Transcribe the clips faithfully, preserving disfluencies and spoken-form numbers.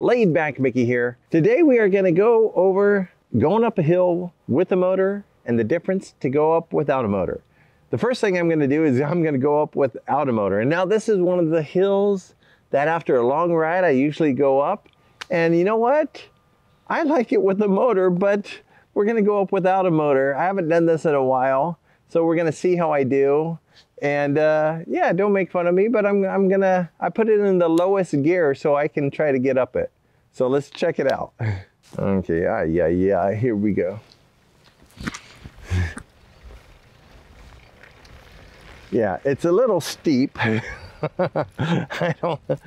Laid back Mickey here. Today we are going to go over going up a hill with a motor and the difference to go up without a motor. The first thing I'm going to do is I'm going to go up without a motor. And now this is one of the hills that after a long ride I usually go up. And you know what? I like it with a motor, but we're going to go up without a motor. I haven't done this in a while, so we're going to see how I do. And uh, yeah, don't make fun of me, but I'm, I'm gonna, I put it in the lowest gear so I can try to get up it. So let's check it out. Okay, ah, yeah, yeah, here we go. Yeah, it's a little steep. I don't, this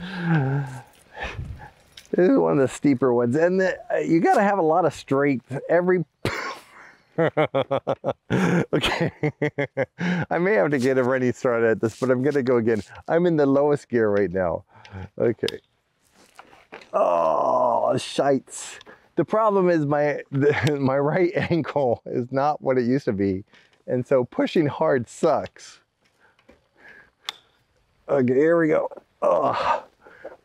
is one of the steeper ones. And the, you gotta have a lot of strength. Every okay, I may have to get a running start at this, but I'm gonna go again. I'm in the lowest gear right now. Okay. Oh, shites. The problem is my the, my right ankle is not what it used to be, and so pushing hard sucks. Okay, here we go. Oh,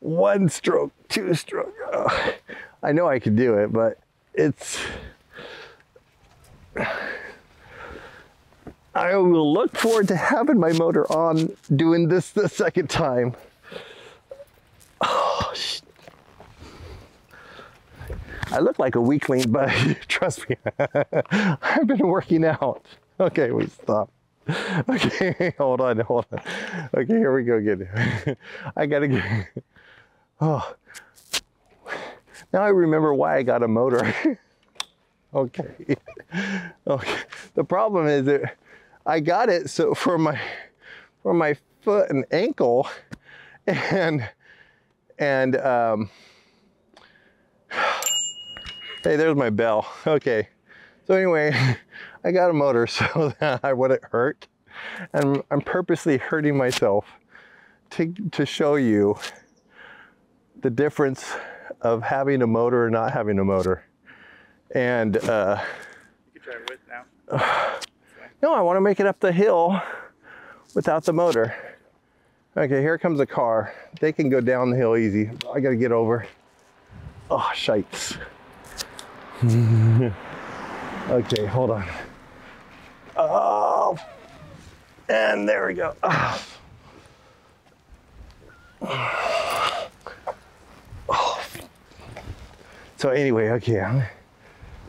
one stroke, two stroke. Oh, I know I could do it, but it's. I will look forward to having my motor on doing this the second time. Oh, sh I look like a weakling, but trust me, I've been working out. Okay, we stop. Okay, hold on, hold on. Okay, here we go again. I gotta get. Oh, now I remember why I got a motor. Okay. Okay. The problem is that I got it so for my for my foot and ankle, and and um, hey, there's my bell. Okay. So anyway, I got a motor so that I wouldn't hurt, and I'm purposely hurting myself to to show you the difference of having a motor or not having a motor. And uh, you can try it with now. Uh, no, I want to make it up the hill without the motor. Okay, here comes a car. They can go down the hill easy. I gotta get over. Oh, shites. Okay, hold on. Oh, and there we go. Oh. Oh. So anyway, okay. I'm,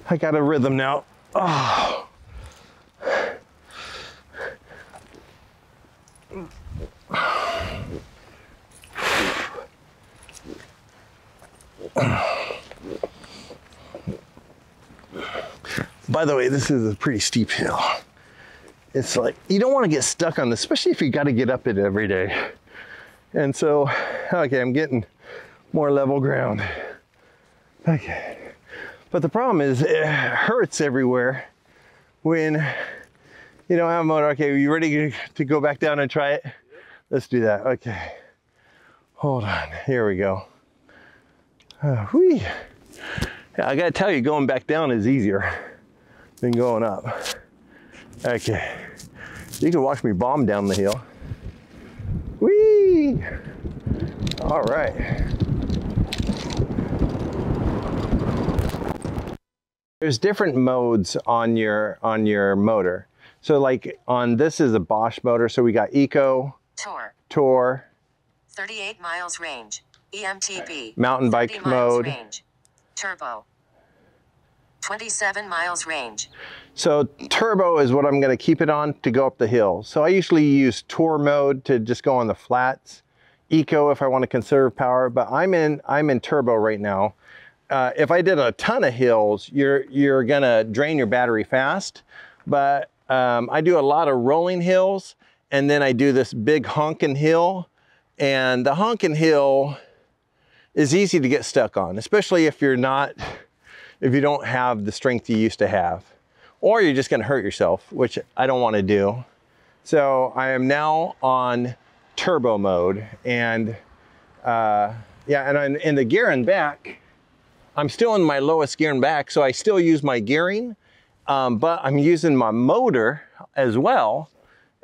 I got a rhythm now. Oh. By the way, this is a pretty steep hill. It's like, you don't want to get stuck on this, especially if you got to get up it every day. And so, okay, I'm getting more level ground. Okay. But the problem is it hurts everywhere when you don't have a motor. Okay, are you ready to go back down and try it? Yep. Let's do that. Okay. Hold on. Here we go. Uh, whee. Yeah, I got to tell you, going back down is easier than going up. Okay. You can watch me bomb down the hill. Whee! All right. There's different modes on your on your motor. So like on this is a Bosch motor. So we got Eco, Tour, Tour, thirty-eight miles range, E M T B, mountain bike mode, range, Turbo, twenty-seven miles range. So Turbo is what I'm going to keep it on to go up the hill. So I usually use Tour mode to just go on the flats, Eco if I want to conserve power. But I'm in I'm in Turbo right now. Uh, if I did a ton of hills, you're, you're gonna drain your battery fast, but um, I do a lot of rolling hills, and then I do this big honking hill, and the honking hill is easy to get stuck on, especially if you're not, if you don't have the strength you used to have, or you're just gonna hurt yourself, which I don't wanna do. So I am now on turbo mode, and uh, yeah, and I'm in the gear and back, I'm still in my lowest gear and back, so I still use my gearing, um, but I'm using my motor as well,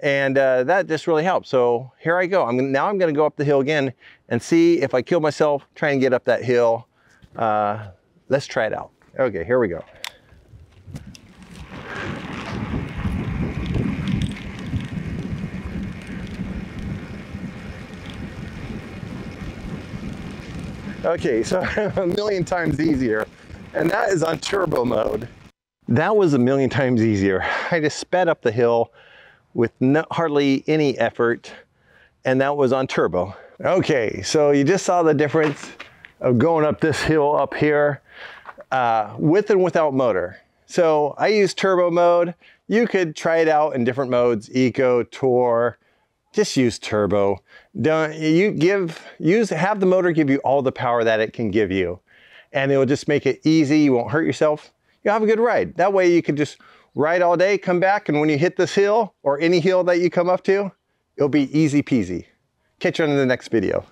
and uh, that just really helps. So here I go. I'm, now I'm gonna go up the hill again and see if I kill myself, try and get up that hill Uh, let's try it out. Okay, here we go. Okay, so a million times easier. And that is on turbo mode. That was a million times easier. I just sped up the hill with no, hardly any effort, and that was on turbo. Okay, so you just saw the difference of going up this hill up here uh, with and without motor. So I use turbo mode. You could try it out in different modes, eco, tour, just use turbo. Don't you give, use, have the motor give you all the power that it can give you. And it will just make it easy. You won't hurt yourself. You'll have a good ride. That way you can just ride all day, come back, and when you hit this hill or any hill that you come up to, it'll be easy peasy. Catch you on in the next video.